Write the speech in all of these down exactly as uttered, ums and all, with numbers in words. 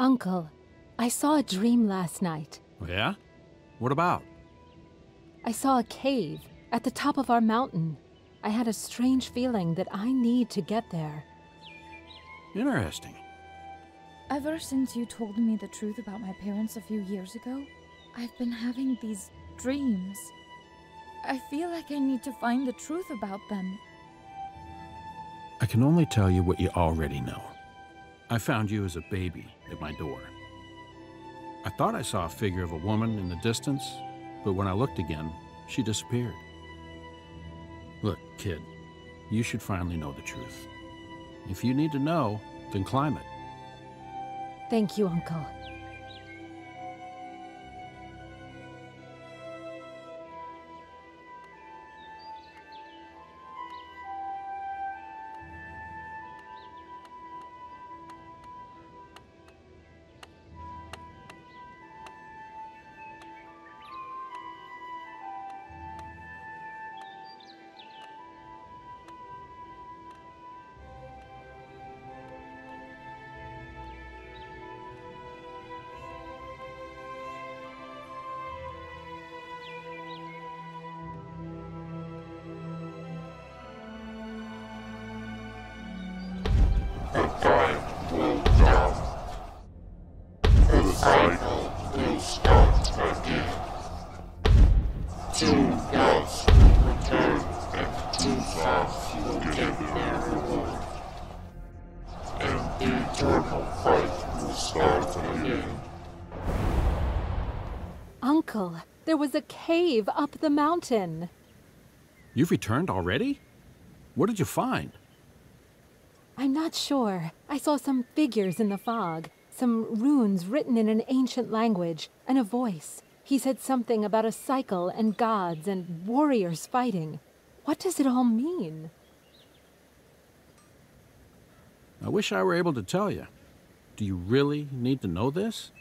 Uncle, I saw a dream last night. Yeah? What about? I saw a cave at the top of our mountain. I had a strange feeling that I need to get there. Interesting. Ever since you told me the truth about my parents a few years ago, I've been having these dreams. I feel like I need to find the truth about them. I can only tell you what you already know. I found you as a baby at my door. I thought I saw a figure of a woman in the distance, but when I looked again, she disappeared. Look, kid, you should finally know the truth. If you need to know, then climb it. Thank you, Uncle. There was a cave up the mountain. You've returned already? What did you find? I'm not sure. I saw some figures in the fog, some runes written in an ancient language, and a voice. He said something about a cycle and gods and warriors fighting. What does it all mean? I wish I were able to tell you. Do you really need to know this?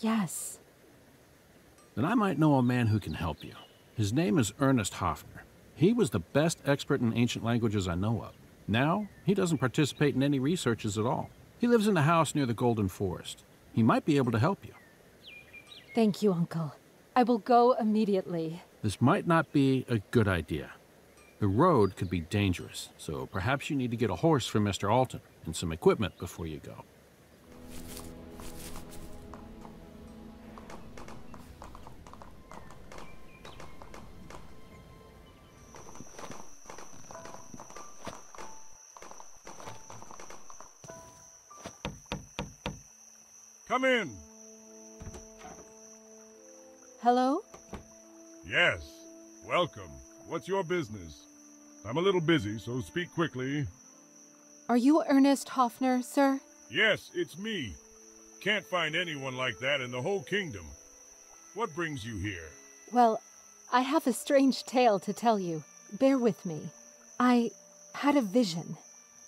Yes. Then I might know a man who can help you. His name is Ernest Hoffner. He was the best expert in ancient languages I know of. Now, he doesn't participate in any researches at all. He lives in a house near the Golden Forest. He might be able to help you. Thank you, Uncle. I will go immediately. This might not be a good idea. The road could be dangerous, so perhaps you need to get a horse from Mister Alton and some equipment before you go. Come in. Hello? Yes. Welcome. What's your business? I'm a little busy, so speak quickly. Are you Ernest Hoffner, sir? Yes, it's me. Can't find anyone like that in the whole kingdom. What brings you here? Well, I have a strange tale to tell you. Bear with me. I had a vision.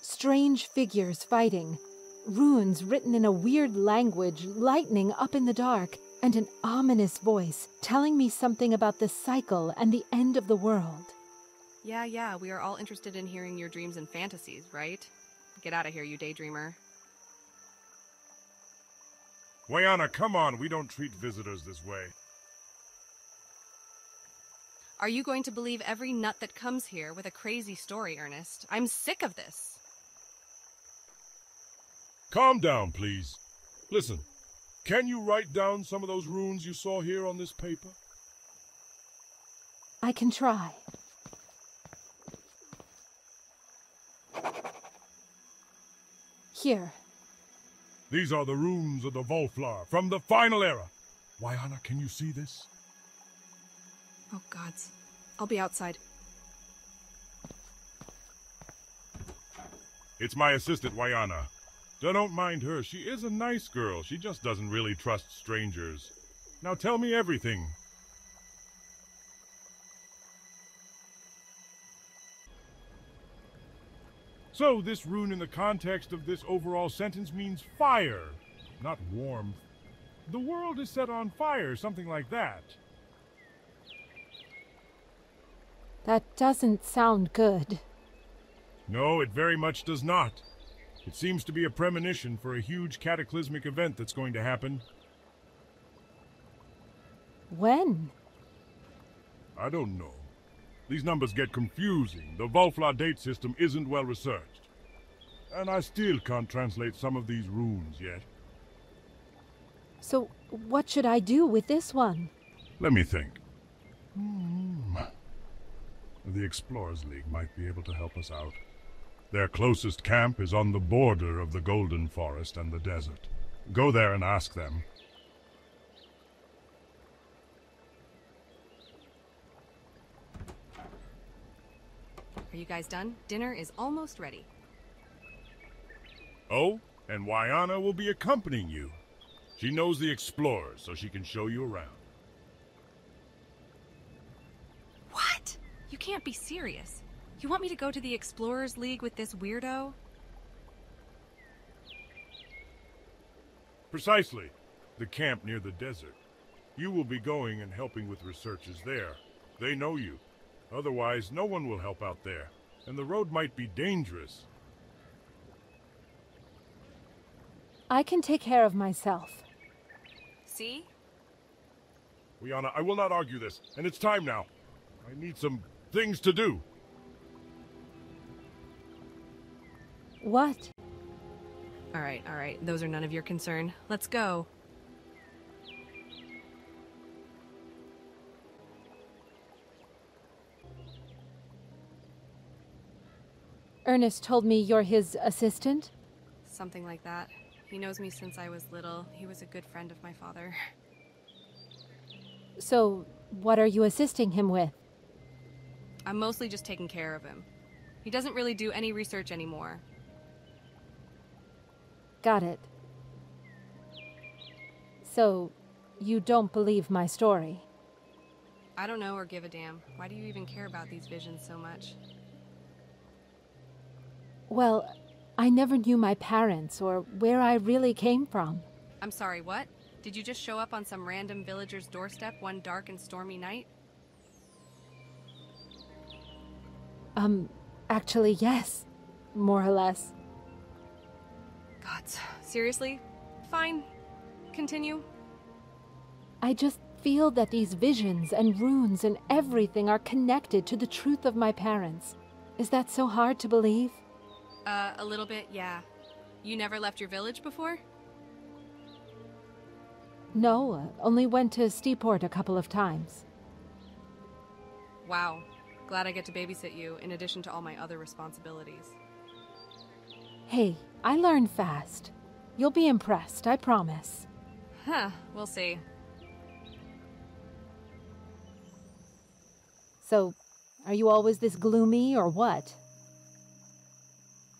Strange figures fighting. Runes written in a weird language, lightning up in the dark, and an ominous voice telling me something about the cycle and the end of the world. Yeah, yeah, we are all interested in hearing your dreams and fantasies, right? Get out of here, you daydreamer. Wyana, come on, we don't treat visitors this way. Are you going to believe every nut that comes here with a crazy story, Ernest? I'm sick of this. Calm down, please. Listen, can you write down some of those runes you saw here on this paper? I can try. Here. These are the runes of the Volflar from the final era. Wyana, can you see this? Oh, gods. I'll be outside. It's my assistant, Wyana. Don't mind her. She is a nice girl. She just doesn't really trust strangers. Now tell me everything. So this rune in the context of this overall sentence means fire, not warmth. The world is set on fire, something like that. That doesn't sound good. No, it very much does not. It seems to be a premonition for a huge cataclysmic event that's going to happen. When? I don't know. These numbers get confusing. The Volflar date system isn't well researched. And I still can't translate some of these runes yet. So, what should I do with this one? Let me think. Hmm. The Explorers League might be able to help us out. Their closest camp is on the border of the Golden Forest and the desert. Go there and ask them. Are you guys done? Dinner is almost ready. Oh, and Wyana will be accompanying you. She knows the explorers, so she can show you around. What? You can't be serious. You want me to go to the Explorers League with this weirdo? Precisely. The camp near the desert. You will be going and helping with researchers there. They know you. Otherwise, no one will help out there, and the road might be dangerous. I can take care of myself. See? Wyana, I will not argue this, and it's time now. I need some things to do. What? Alright, alright. Those are none of your concern. Let's go. Ernest told me you're his assistant? Something like that. He knows me since I was little. He was a good friend of my father. So, what are you assisting him with? I'm mostly just taking care of him. He doesn't really do any research anymore. Got it. So, you don't believe my story? I don't know or give a damn. Why do you even care about these visions so much? Well, I never knew my parents or where I really came from. I'm sorry, what? Did you just show up on some random villager's doorstep one dark and stormy night? Um, actually, yes. More or less. Gods. Seriously? Fine. Continue. I just feel that these visions and runes and everything are connected to the truth of my parents. Is that so hard to believe? Uh, a little bit, yeah. You never left your village before? No, only went to Steeport a couple of times. Wow. Glad I get to babysit you, in addition to all my other responsibilities. Hey, I learn fast. You'll be impressed, I promise. Huh, we'll see. So, are you always this gloomy, or what?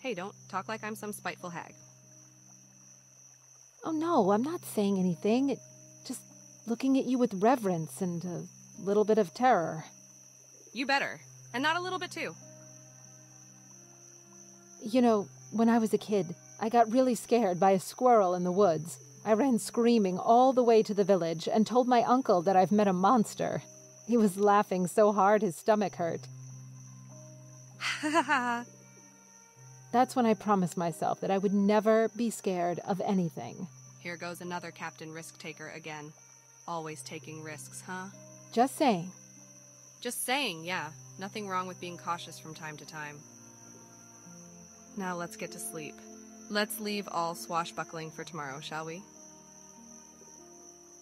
Hey, don't talk like I'm some spiteful hag. Oh no, I'm not saying anything. It, just looking at you with reverence and a little bit of terror. You better. And not a little bit too. You know, when I was a kid, I got really scared by a squirrel in the woods. I ran screaming all the way to the village and told my uncle that I've met a monster. He was laughing so hard his stomach hurt. Ha ha ha. That's when I promised myself that I would never be scared of anything. Here goes another Captain Risk-Taker again. Always taking risks, huh? Just saying. Just saying, yeah. Nothing wrong with being cautious from time to time. Now let's get to sleep. Let's leave all swashbuckling for tomorrow, shall we?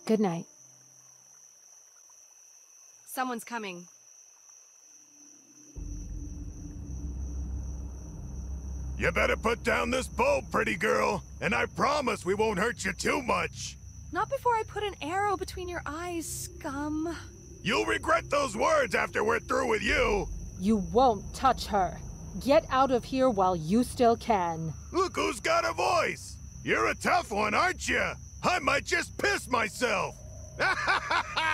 Good night. Someone's coming. You better put down this bow, pretty girl, and I promise we won't hurt you too much. Not before I put an arrow between your eyes, scum. You'll regret those words after we're through with you. You won't touch her. Get out of here while you still can. Look who's got a voice. You're a tough one, aren't you? I might just piss myself. Ha ha ha ha!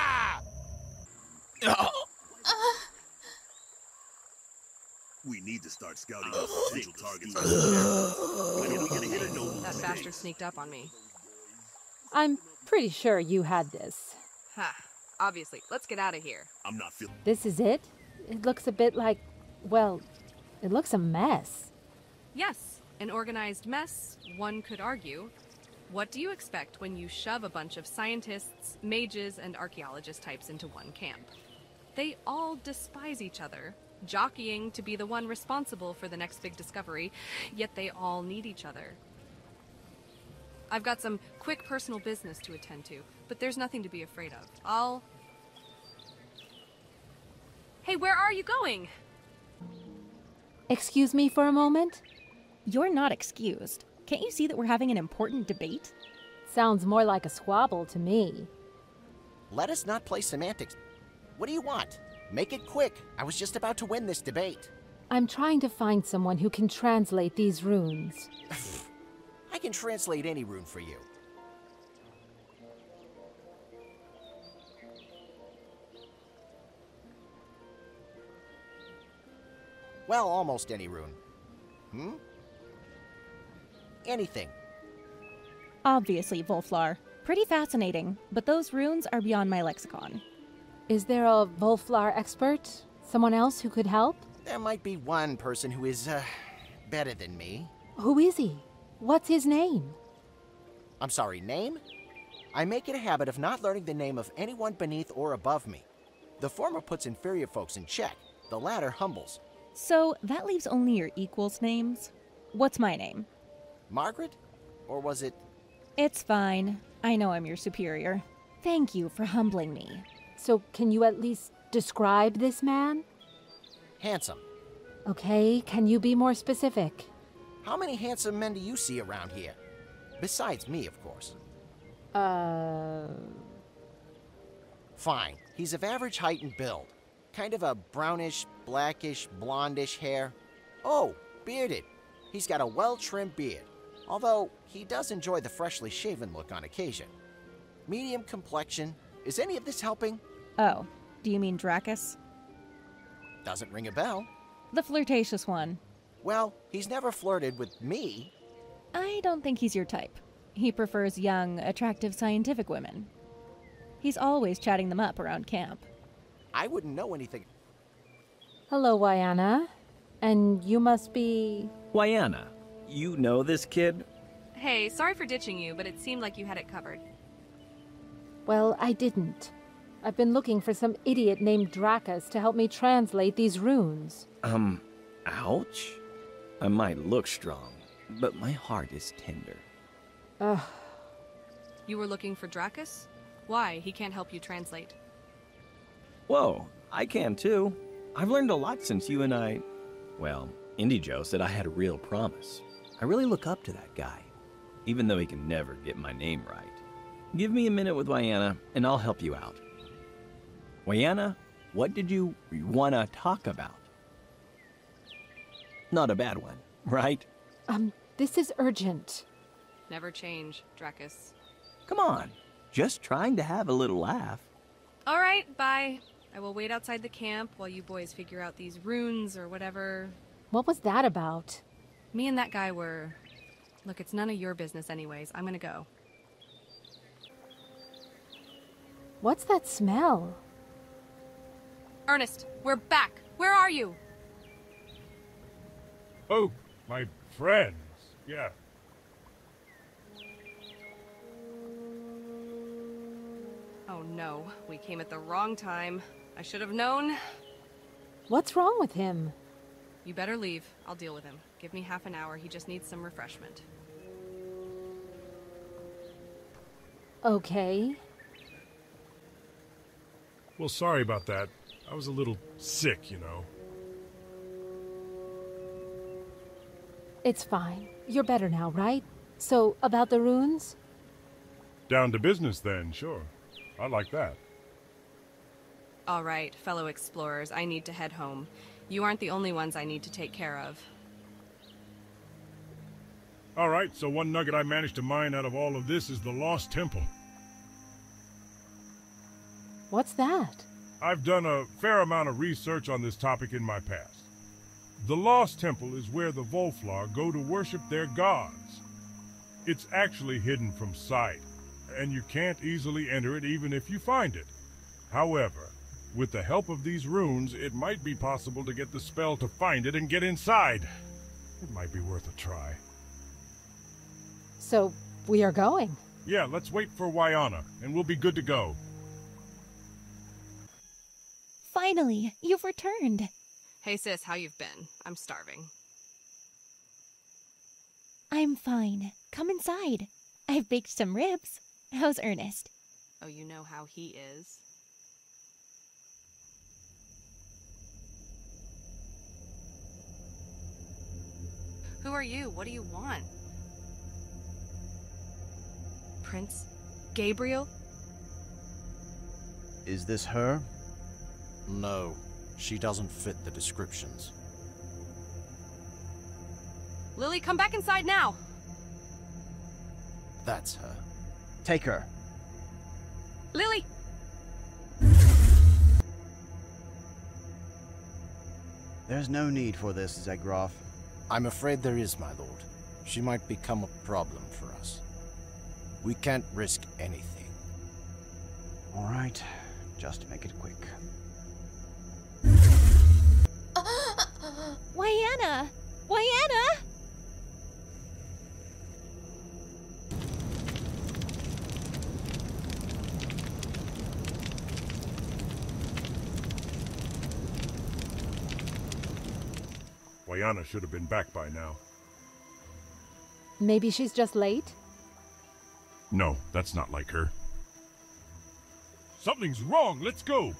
We need to start scouting uh, potential targets. That bastard sneaked up on me. I'm pretty sure you had this. Ha. Obviously. Let's get out of here. I'm not feeling. This is it? It looks a bit like... well, it looks a mess. Yes. An organized mess, one could argue. What do you expect when you shove a bunch of scientists, mages, and archaeologist types into one camp? They all despise each other, jockeying to be the one responsible for the next big discovery, yet they all need each other. I've got some quick personal business to attend to, but there's nothing to be afraid of. I'll... Hey, where are you going? Excuse me for a moment? You're not excused. Can't you see that we're having an important debate? Sounds more like a squabble to me. Let us not play semantics. What do you want? Make it quick. I was just about to win this debate. I'm trying to find someone who can translate these runes. I can translate any rune for you. Well, almost any rune. Hmm? Anything. Obviously, Volflar. Pretty fascinating, but those runes are beyond my lexicon. Is there a Volflar expert? Someone else who could help? There might be one person who is, uh, better than me. Who is he? What's his name? I'm sorry, name? I make it a habit of not learning the name of anyone beneath or above me. The former puts inferior folks in check, the latter humbles. So that leaves only your equals' names? What's my name? Margaret? Or was it... It's fine. I know I'm your superior. Thank you for humbling me. So can you at least describe this man? Handsome. Okay, can you be more specific? How many handsome men do you see around here? Besides me, of course. Uh... Fine. He's of average height and build. Kind of a brownish, blackish, blondish hair. Oh, bearded. He's got a well-trimmed beard. Although, he does enjoy the freshly shaven look on occasion. Medium complexion. Is any of this helping? Oh, do you mean Dracus? Doesn't ring a bell. The flirtatious one. Well, he's never flirted with me. I don't think he's your type. He prefers young, attractive, scientific women. He's always chatting them up around camp. I wouldn't know anything. Hello, Wyana. And you must be... Wyana, you know this kid? Hey, sorry for ditching you, but it seemed like you had it covered. Well, I didn't. I've been looking for some idiot named Dracus to help me translate these runes. Um, ouch? I might look strong, but my heart is tender. Ugh. You were looking for Dracus? Why? He can't help you translate. Whoa, I can too. I've learned a lot since you and I... Well, Indy Joe said I had a real promise. I really look up to that guy, even though he can never get my name right. Give me a minute with Wyana, and I'll help you out. Wyana, what did you want to talk about? Not a bad one, right? Um, this is urgent. Never change, Dracus. Come on, just trying to have a little laugh. All right, bye. I will wait outside the camp while you boys figure out these runes or whatever. What was that about? Me and that guy were... Look, it's none of your business anyways. I'm gonna go. What's that smell? Ernest, we're back. Where are you? Oh, my friends, yeah. Oh no, we came at the wrong time. I should have known. What's wrong with him? You better leave. I'll deal with him. Give me half an hour. He just needs some refreshment. Okay. Well, sorry about that. I was a little sick, you know. It's fine. You're better now, right? So, about the runes? Down to business then, sure. I like that. All right, fellow explorers, I need to head home. You aren't the only ones I need to take care of. All right, so one nugget I managed to mine out of all of this is the Lost Temple. What's that? I've done a fair amount of research on this topic in my past. The Lost Temple is where the Volflar go to worship their gods. It's actually hidden from sight, and you can't easily enter it even if you find it. However, with the help of these runes, it might be possible to get the spell to find it and get inside. It might be worth a try. So, we are going? Yeah, let's wait for Wyana, and we'll be good to go. Finally, you've returned. Hey sis, how you've been? I'm starving. I'm fine. Come inside. I've baked some ribs. How's Ernest? Oh, you know how he is. Who are you? What do you want? Prince Gabriel? Is this her? No, she doesn't fit the descriptions. Lily, come back inside now! That's her. Take her. Lily! There's no need for this, Zegroff. I'm afraid there is, my lord. She might become a problem for us. We can't risk anything. All right, just make it quick. Wyana! Wyana! Wyana should have been back by now. Maybe she's just late? No, that's not like her. Something's wrong! Let's go!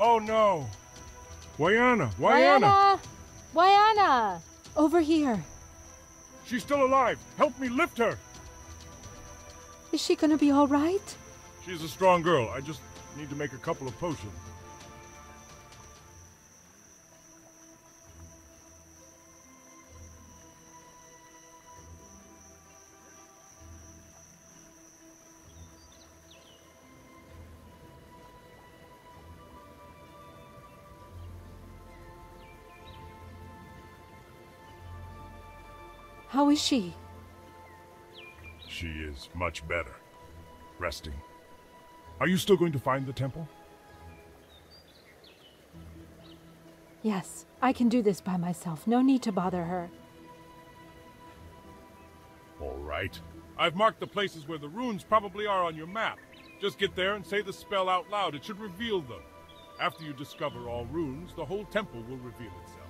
Oh no! Wyana! Wyana! Wyana! Wyana! Over here! She's still alive! Help me lift her! Is she gonna be alright? She's a strong girl. I just need to make a couple of potions. How is she? She is much better. Resting. Are you still going to find the temple? Yes, I can do this by myself. No need to bother her. All right. I've marked the places where the runes probably are on your map. Just get there and say the spell out loud. It should reveal them. After you discover all runes, the whole temple will reveal itself.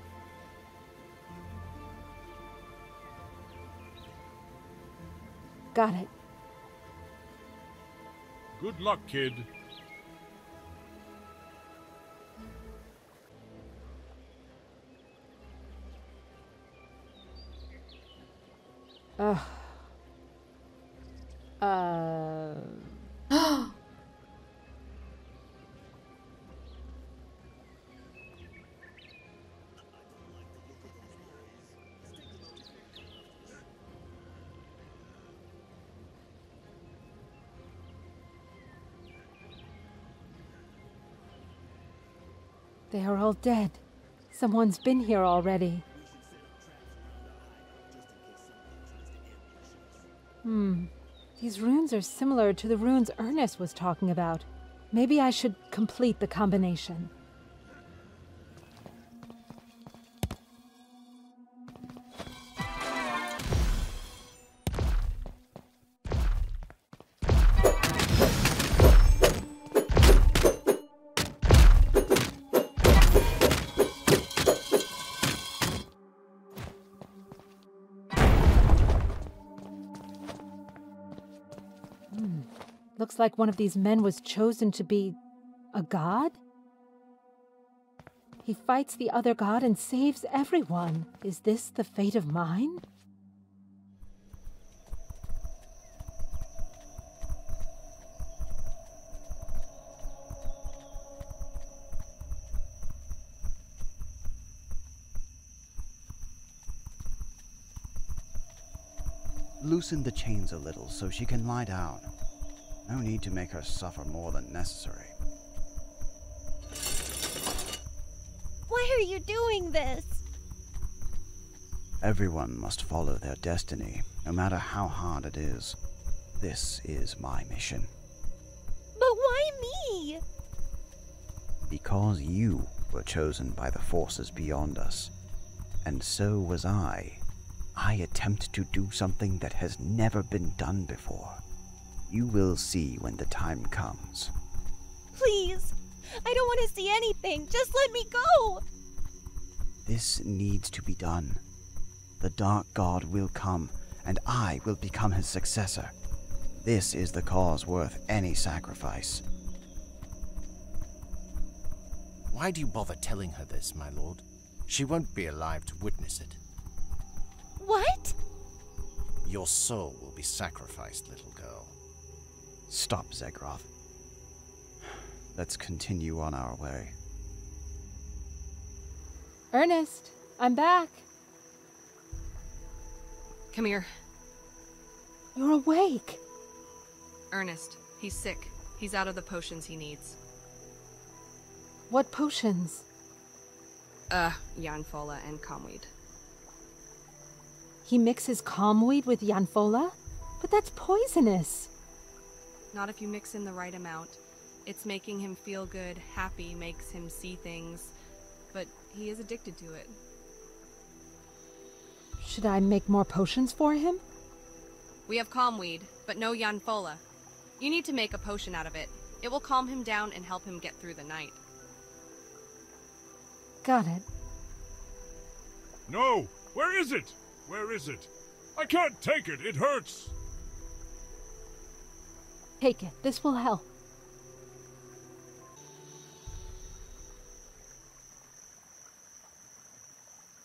Got it. Good luck, kid. Ugh. Uh. They are all dead. Someone's been here already. Hmm. These runes are similar to the runes Ernest was talking about. Maybe I should complete the combination. Looks like one of these men was chosen to be a god? He fights the other god and saves everyone. Is this the fate of mine? Loosen the chains a little so she can lie down. No need to make her suffer more than necessary. Why are you doing this? Everyone must follow their destiny, no matter how hard it is. This is my mission. But why me? Because you were chosen by the forces beyond us, and so was I. I attempt to do something that has never been done before. You will see when the time comes. Please! I don't want to see anything! Just let me go! This needs to be done. The Dark God will come, and I will become his successor. This is the cause worth any sacrifice. Why do you bother telling her this, my lord? She won't be alive to witness it. What? Your soul will be sacrificed, little girl. Stop, Zagroth. Let's continue on our way. Ernest, I'm back. Come here. You're awake. Ernest, he's sick. He's out of the potions he needs. What potions? Uh, Yanfola and Calmweed. He mixes Calmweed with Yanfola? But that's poisonous. Not if you mix in the right amount. It's making him feel good, happy, makes him see things, but he is addicted to it. Should I make more potions for him? We have Calmweed, but no Yanfola. You need to make a potion out of it. It will calm him down and help him get through the night. Got it. No! Where is it? Where is it? I can't take it! It hurts! Take it. This will help.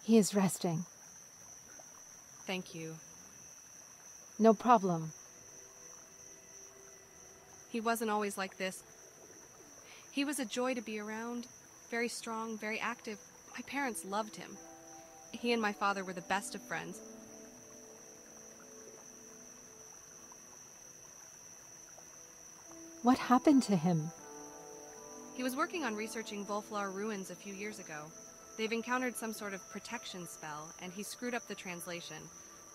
He is resting. Thank you. No problem. He wasn't always like this. He was a joy to be around. Very strong, very active. My parents loved him. He and my father were the best of friends. What happened to him? He was working on researching Volflar ruins a few years ago. They've encountered some sort of protection spell, and he screwed up the translation.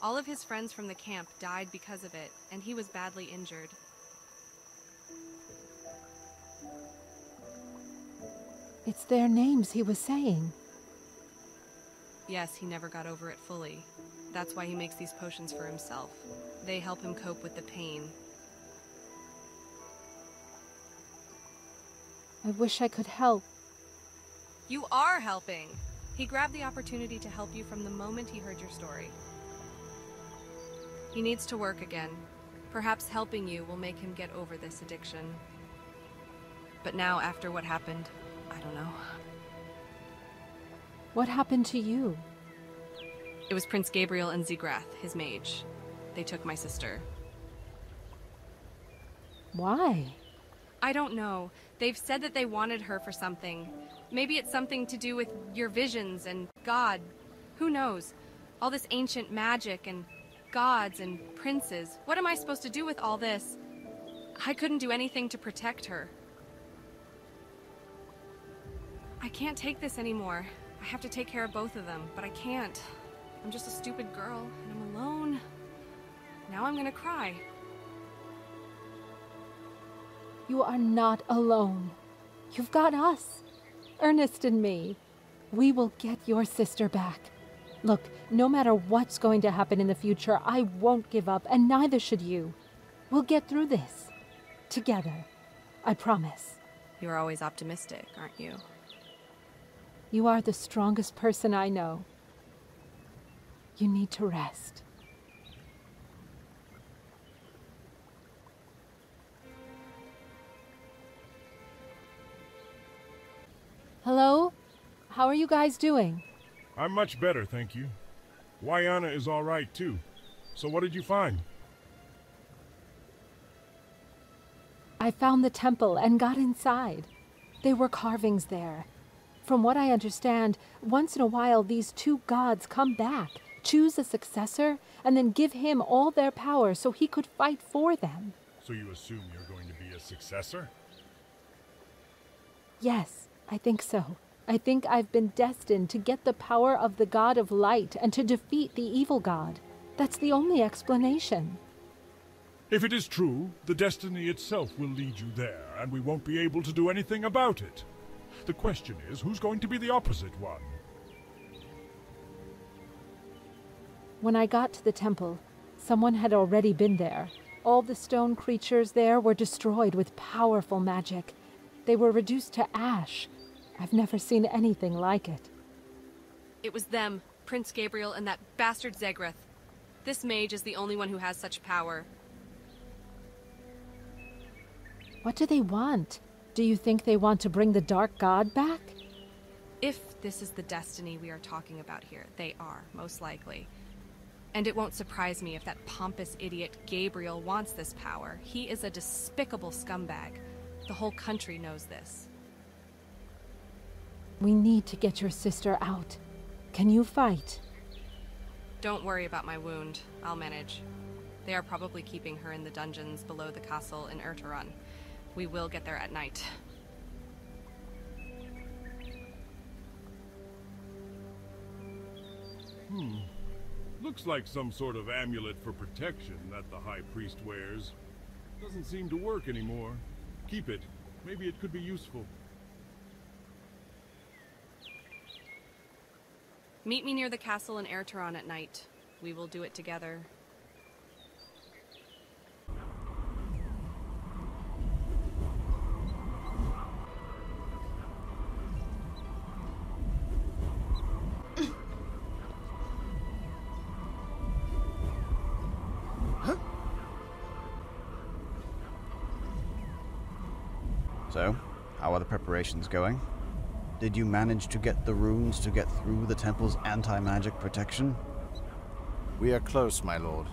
All of his friends from the camp died because of it, and he was badly injured. It's their names he was saying. Yes, he never got over it fully. That's why he makes these potions for himself. They help him cope with the pain. I wish I could help. You are helping! He grabbed the opportunity to help you from the moment he heard your story. He needs to work again. Perhaps helping you will make him get over this addiction. But now, after what happened, I don't know. What happened to you? It was Prince Gabriel and Zegroff, his mage. They took my sister. Why? I don't know. They've said that they wanted her for something. Maybe it's something to do with your visions and God. Who knows? All this ancient magic and gods and princes. What am I supposed to do with all this? I couldn't do anything to protect her. I can't take this anymore. I have to take care of both of them, but I can't. I'm just a stupid girl, and I'm alone. Now I'm gonna cry. You are not alone. You've got us. Ernest and me. We will get your sister back. Look, no matter what's going to happen in the future, I won't give up, and neither should you. We'll get through this. Together. I promise. You're always optimistic, aren't you? You are the strongest person I know. You need to rest. Hello? How are you guys doing? I'm much better, thank you. Wyana is all right, too. So what did you find? I found the temple and got inside. There were carvings there. From what I understand, once in a while these two gods come back, choose a successor, and then give him all their power so he could fight for them. So you assume you're going to be a successor? Yes. I think so. I think I've been destined to get the power of the God of Light and to defeat the evil god. That's the only explanation. If it is true, the destiny itself will lead you there, and we won't be able to do anything about it. The question is, who's going to be the opposite one? When I got to the temple, someone had already been there. All the stone creatures there were destroyed with powerful magic. They were reduced to ash. I've never seen anything like it. It was them, Prince Gabriel and that bastard Zagroth. This mage is the only one who has such power. What do they want? Do you think they want to bring the Dark God back? If this is the destiny we are talking about here, they are, most likely. And it won't surprise me if that pompous idiot Gabriel wants this power. He is a despicable scumbag. The whole country knows this. We need to get your sister out. Can you fight? Don't worry about my wound. I'll manage. They are probably keeping her in the dungeons below the castle in Ertoran. We will get there at night. Hmm. Looks like some sort of amulet for protection that the High Priest wears. Doesn't seem to work anymore. Keep it. Maybe it could be useful. Meet me near the castle in Ertoran at night. We will do it together. So, how are the preparations going? Did you manage to get the runes to get through the temple's anti-magic protection? We are close, my lord.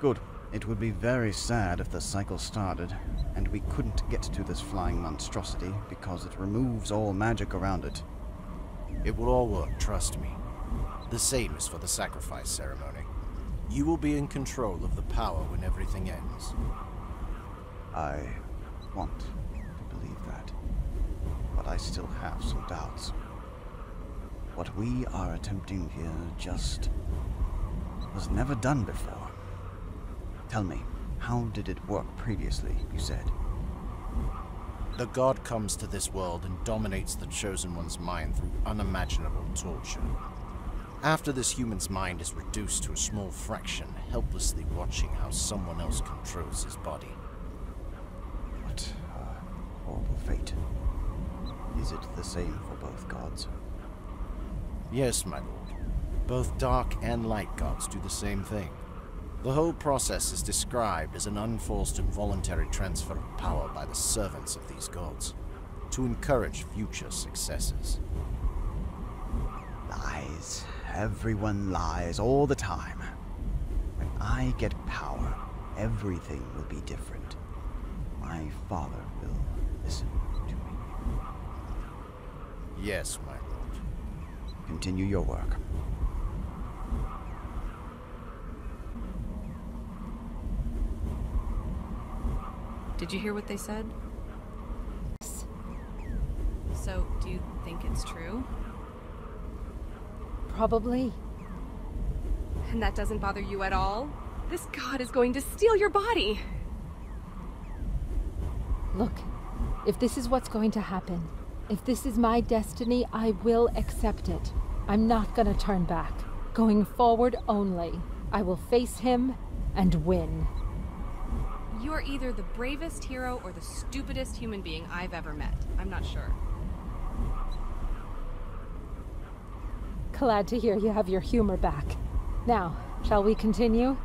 Good. It would be very sad if the cycle started, and we couldn't get to this flying monstrosity because it removes all magic around it. It will all work, trust me. The same is for the sacrifice ceremony. You will be in control of the power when everything ends. I want to believe that, but I still have some doubts. What we are attempting here just was never done before. Tell me, how did it work previously, you said? The God comes to this world and dominates the Chosen One's mind through unimaginable torture. After this, human's mind is reduced to a small fraction, helplessly watching how someone else controls his body. Uh, horrible fate. Is it the same for both gods? Yes, my lord. Both dark and light gods do the same thing. The whole process is described as an unforced and voluntary transfer of power by the servants of these gods, to encourage future successes. Lies. Everyone lies all the time. When I get power, everything will be different. My father will listen to me. Yes, my lord. Continue your work. Did you hear what they said? Yes. So, do you think it's true? Probably. And that doesn't bother you at all? This god is going to steal your body! Look, if this is what's going to happen, if this is my destiny, I will accept it. I'm not gonna turn back. Going forward only. I will face him and win. You're either the bravest hero or the stupidest human being I've ever met. I'm not sure. Glad to hear you have your humor back. Now, shall we continue?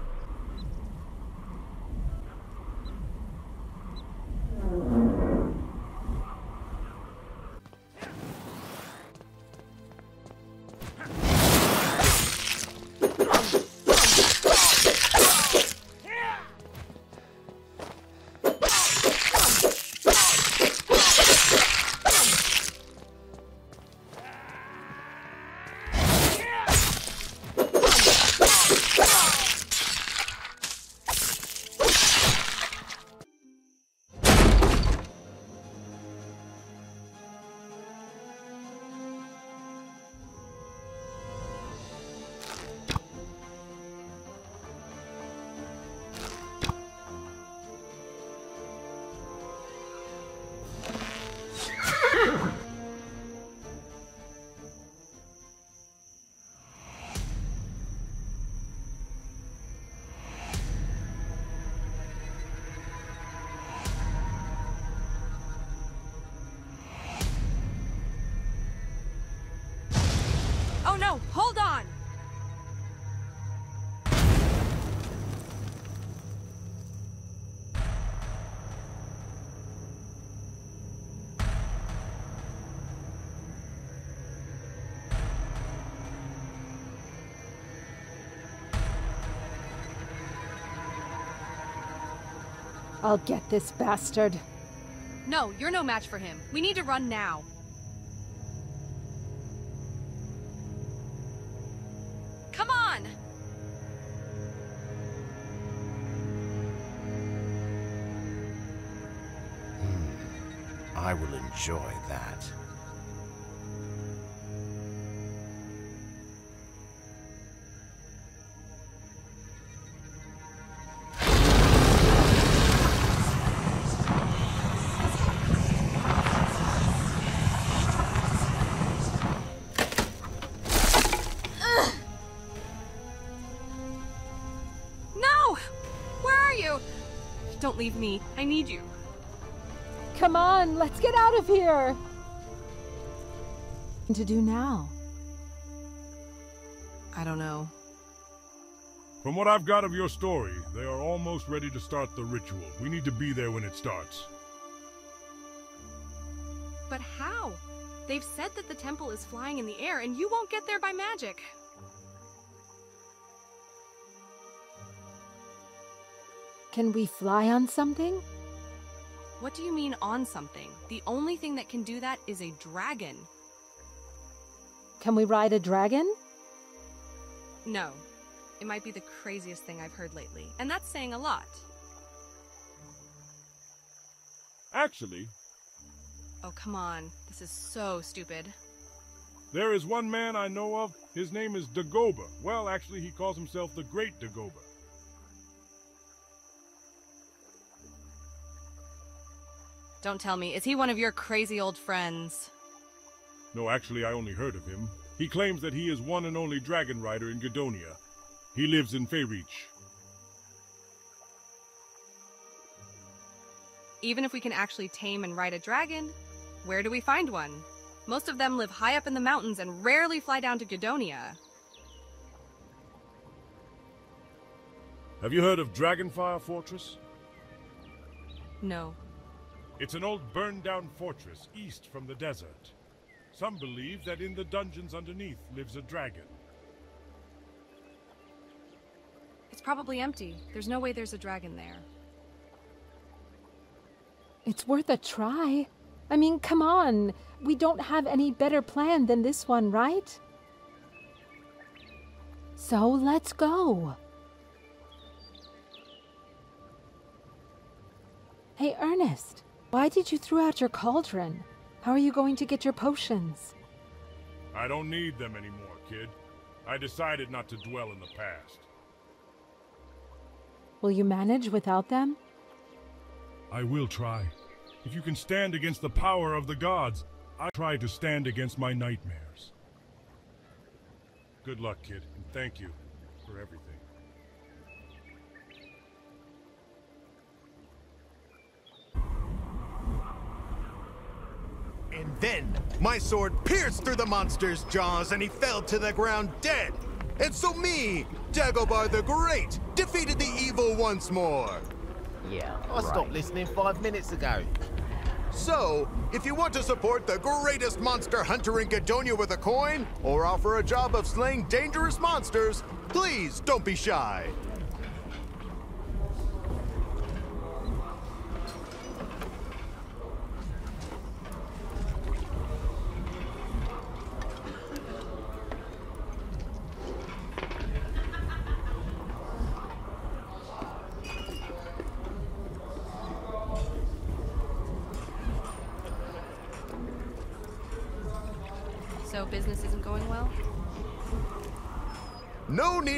No, hold on! I'll get this bastard. No, you're no match for him. We need to run now. Come on! Hmm. I will enjoy that. Leave me. I need you. Come on, let's get out of here. What to do now? I don't know. From what I've got of your story, they are almost ready to start the ritual. We need to be there when it starts. But how? They've said that the temple is flying in the air, and you won't get there by magic. Can we fly on something? What do you mean, on something? The only thing that can do that is a dragon. Can we ride a dragon? No. It might be the craziest thing I've heard lately, and that's saying a lot. Actually... Oh, come on. This is so stupid. There is one man I know of. His name is Dagobar. Well, actually, he calls himself the Great Dagobar. Don't tell me. Is he one of your crazy old friends? No, actually, I only heard of him. He claims that he is one and only dragon rider in Gedonia. He lives in Feyreach. Even if we can actually tame and ride a dragon, where do we find one? Most of them live high up in the mountains and rarely fly down to Gedonia. Have you heard of Dragonfire Fortress? No. It's an old burned-down fortress, east from the desert. Some believe that in the dungeons underneath lives a dragon. It's probably empty. There's no way there's a dragon there. It's worth a try. I mean, come on. We don't have any better plan than this one, right? So let's go. Hey, Ernest. Why did you throw out your cauldron? How are you going to get your potions? I don't need them anymore, kid. I decided not to dwell in the past. Will you manage without them? I will try. If you can stand against the power of the gods, I try to stand against my nightmares. Good luck, kid, and thank you for everything. And then, my sword pierced through the monster's jaws and he fell to the ground dead. And so me, Dagobar the Great, defeated the evil once more. Yeah, I right. stopped listening five minutes ago. So, if you want to support the greatest monster hunter in Gedonia with a coin, or offer a job of slaying dangerous monsters, please don't be shy.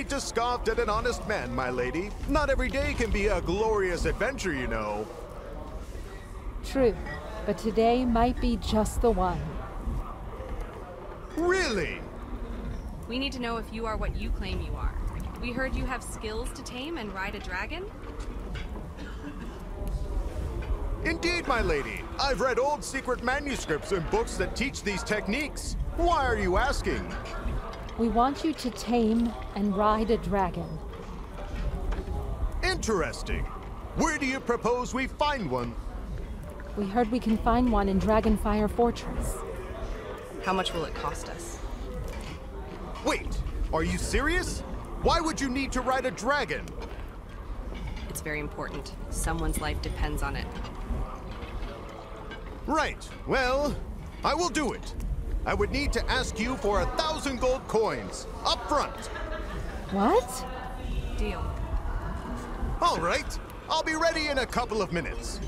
To scoff at an honest man, my lady. Not every day can be a glorious adventure, you know. True, but today might be just the one. Really? We need to know if you are what you claim you are. We heard you have skills to tame and ride a dragon? Indeed, my lady. I've read old secret manuscripts and books that teach these techniques. Why are you asking? We want you to tame and ride a dragon. Interesting. Where do you propose we find one? We heard we can find one in Dragonfire Fortress. How much will it cost us? Wait, are you serious? Why would you need to ride a dragon? It's very important. Someone's life depends on it. Right. Well, I will do it. I would need to ask you for a thousand gold coins, up front. What? Deal. All right. I'll be ready in a couple of minutes.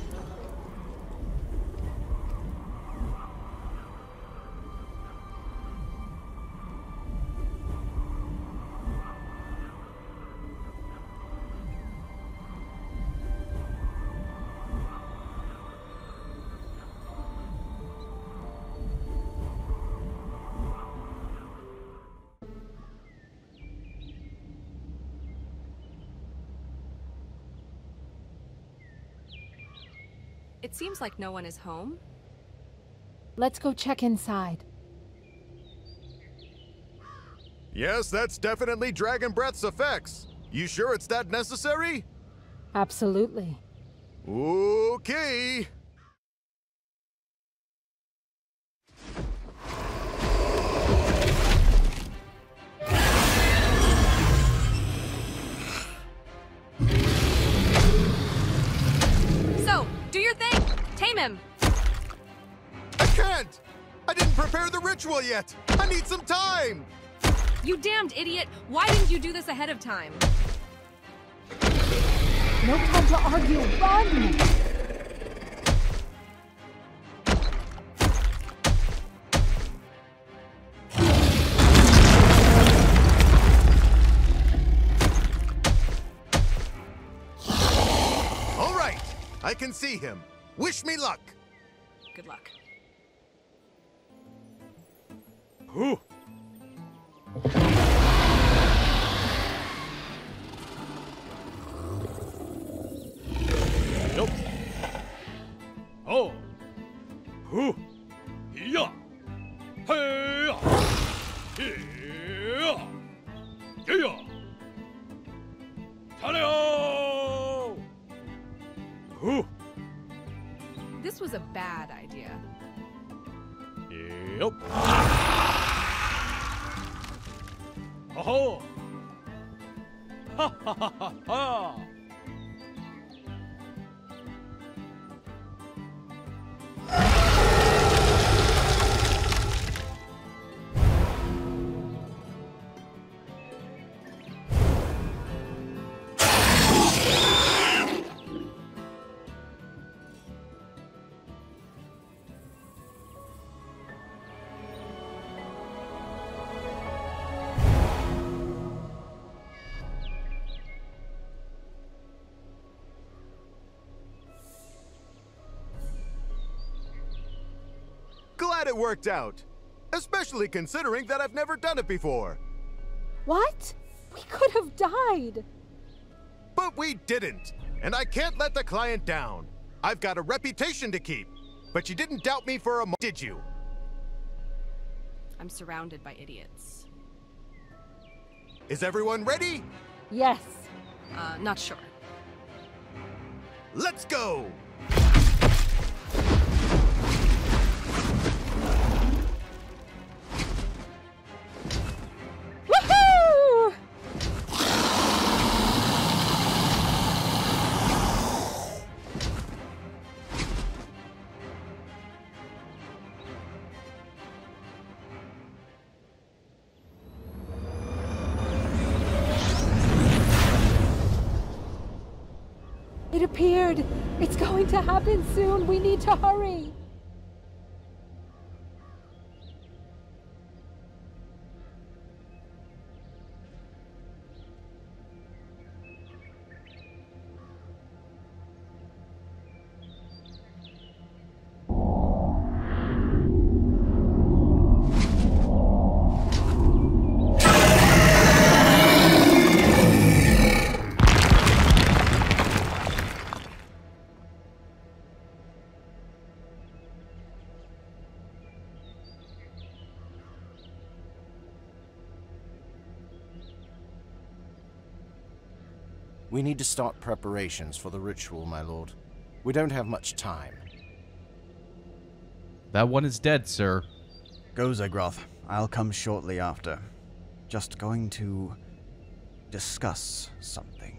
It seems like no one is home. Let's go check inside. Yes, that's definitely Dragon Breath's effects. You sure it's that necessary? Absolutely. Okay. Do your thing! Tame him! I can't! I didn't prepare the ritual yet! I need some time! You damned idiot! Why didn't you do this ahead of time? No time to argue! Run! I can see him. Wish me luck. Good luck. Who? Nope. Oh. Who? Yeah. Hey. Yeah. Yeah. Hello. Ooh. This was a bad idea. Yep. Oh. Ha ha ha ha. It worked out, especially considering that I've never done it before. What? We could have died. But we didn't, and I can't let the client down. I've got a reputation to keep, but you didn't doubt me for a moment, did you? I'm surrounded by idiots. Is everyone ready? Yes. Uh, not sure. Let's go! Appeared. It's going to happen soon. We need to hurry. We need to start preparations for the ritual, my lord. We don't have much time. That one is dead, sir. Go, Zagroth. I'll come shortly after. Just going to discuss something.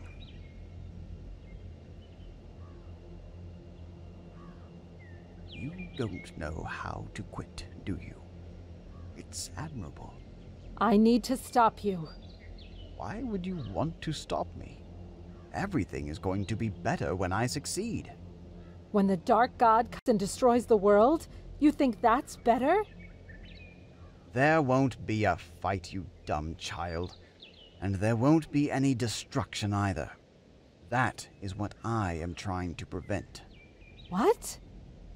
You don't know how to quit, do you? It's admirable. I need to stop you. Why would you want to stop me? Everything is going to be better when I succeed. When the Dark God comes and destroys the world, you think that's better? There won't be a fight, you dumb child. And there won't be any destruction either. That is what I am trying to prevent. What?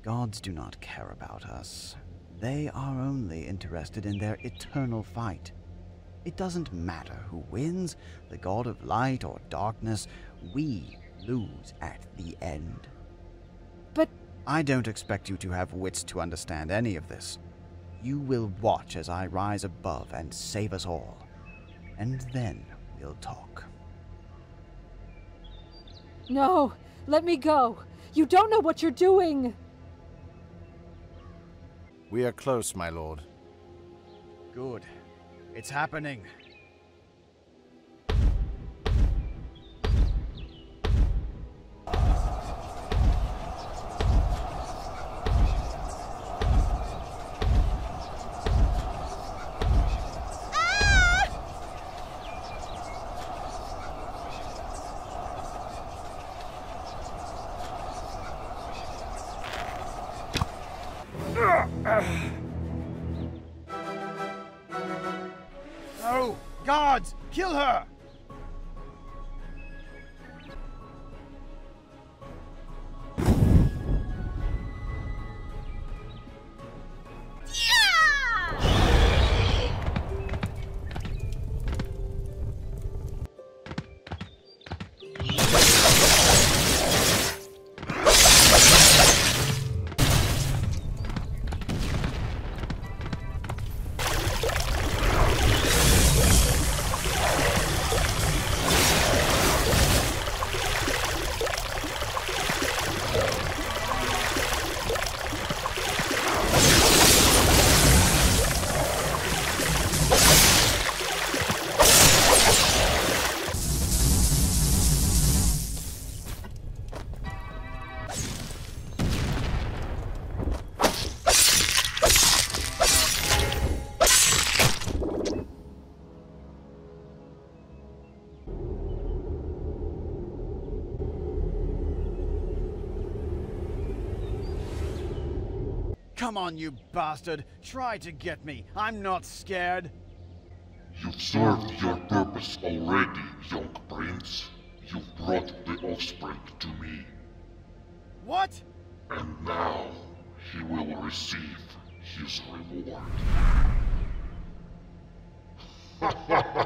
Gods do not care about us. They are only interested in their eternal fight. It doesn't matter who wins, the God of Light or Darkness, we lose at the end. But... I don't expect you to have wits to understand any of this. You will watch as I rise above and save us all. And then we'll talk. No! Let me go! You don't know what you're doing! We are close, my lord. Good. It's happening. Come on, you bastard! Try to get me! I'm not scared! You've served your purpose already, young prince. You've brought the offspring to me. What? And now, he will receive his reward. Ha ha ha!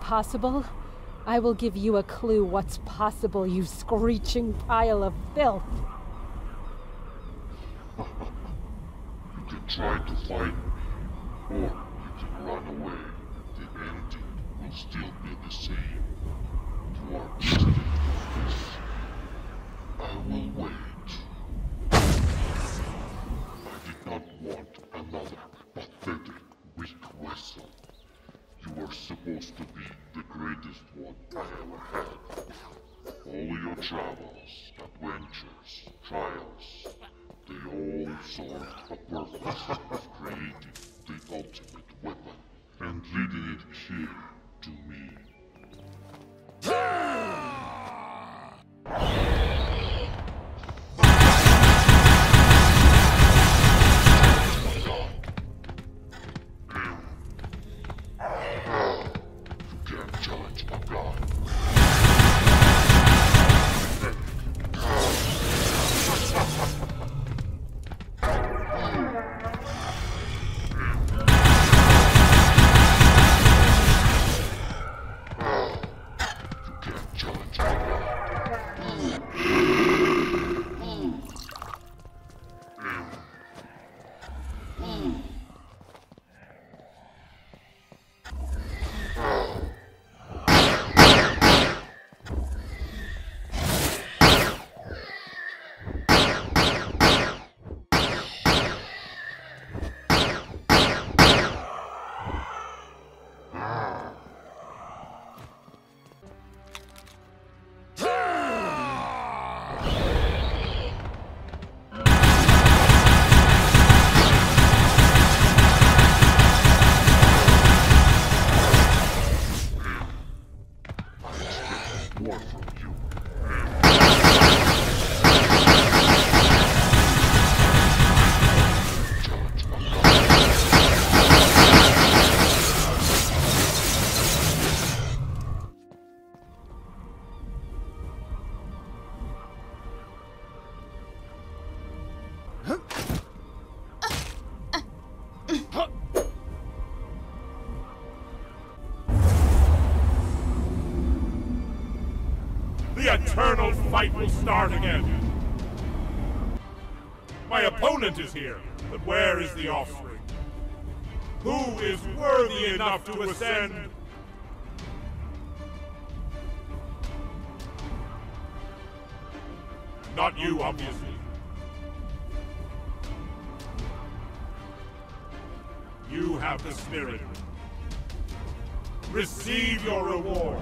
Possible? I will give you a clue what's possible, you screeching pile of filth. You can try to fight me, or you can run away. The ending will still be the same. You are destined for this. I will wait. I did not want another pathetic, weak vessel. You were supposed to be the greatest one I ever had. travels, adventures, trials, they all served a purpose of creating the ultimate weapon and leading it here to me. Start again. My opponent is here, but where is the offering? Who is worthy enough to ascend? Not you, obviously. You have the spirit. Receive your reward.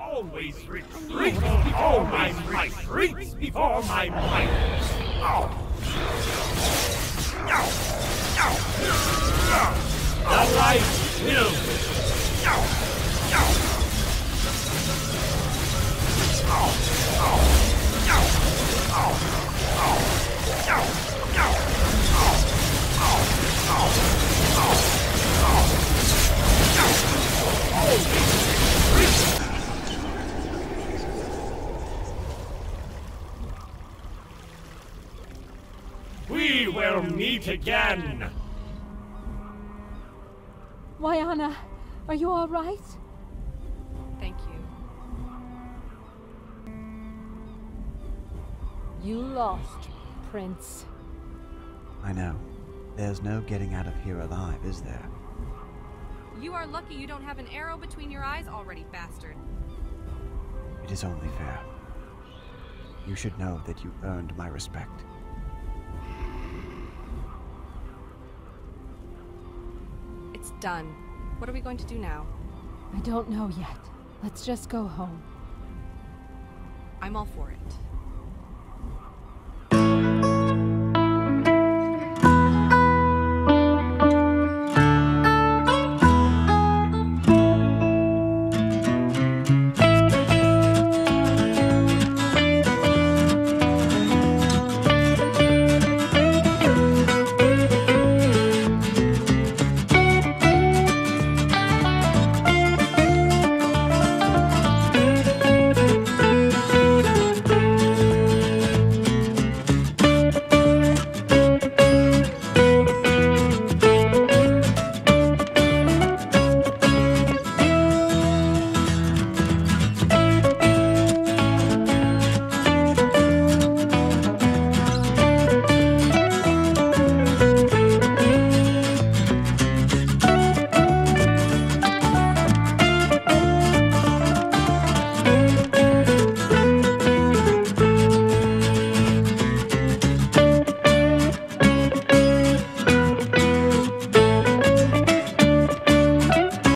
Always retreat, all my might retreats before my might. Oh. No. No. No. The light kills. No. No. Oh. Oh. No. Oh. Oh. No. No. Oh. Oh. Oh. Oh. Oh. No. Always retreat. We will meet again! Wyana, are you all right? Thank you. You lost, Prince. I know. There's no getting out of here alive, is there? You are lucky you don't have an arrow between your eyes already, bastard. It is only fair. You should know that you earned my respect. Done. What are we going to do now? I don't know yet. Let's just go home. I'm all for it.